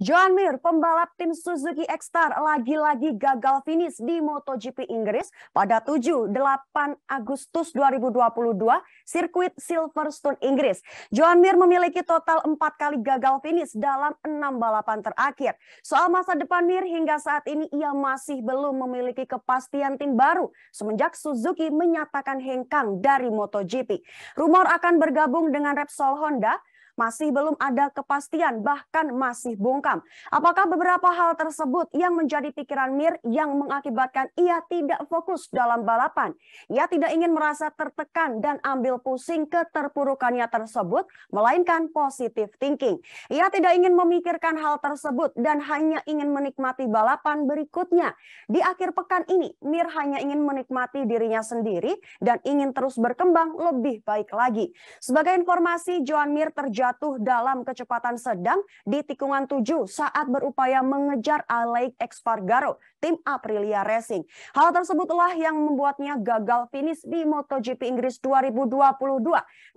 Joan Mir, pembalap tim Suzuki Ecstar, lagi-lagi gagal finish di MotoGP Inggris pada 7-8 Agustus 2022, sirkuit Silverstone, Inggris. Joan Mir memiliki total 4 kali gagal finish dalam 6 balapan terakhir. Soal masa depan Mir, hingga saat ini ia masih belum memiliki kepastian tim baru semenjak Suzuki menyatakan hengkang dari MotoGP. Rumor akan bergabung dengan Repsol Honda masih belum ada kepastian, bahkan masih bungkam. Apakah beberapa hal tersebut yang menjadi pikiran Mir yang mengakibatkan ia tidak fokus dalam balapan? Ia tidak ingin merasa tertekan dan ambil pusing keterpurukannya tersebut, melainkan positive thinking. Ia tidak ingin memikirkan hal tersebut dan hanya ingin menikmati balapan berikutnya. Di akhir pekan ini, Mir hanya ingin menikmati dirinya sendiri dan ingin terus berkembang lebih baik lagi. Sebagai informasi, Joan Mir terjatuh dalam kecepatan sedang di tikungan 7 saat berupaya mengejar Aleix Espargaro, tim Aprilia Racing. Hal tersebutlah yang membuatnya gagal finish di MotoGP Inggris 2022.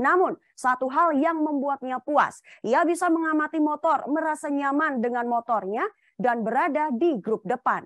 Namun, satu hal yang membuatnya puas, ia bisa mengamati motor, merasa nyaman dengan motornya, dan berada di grup depan.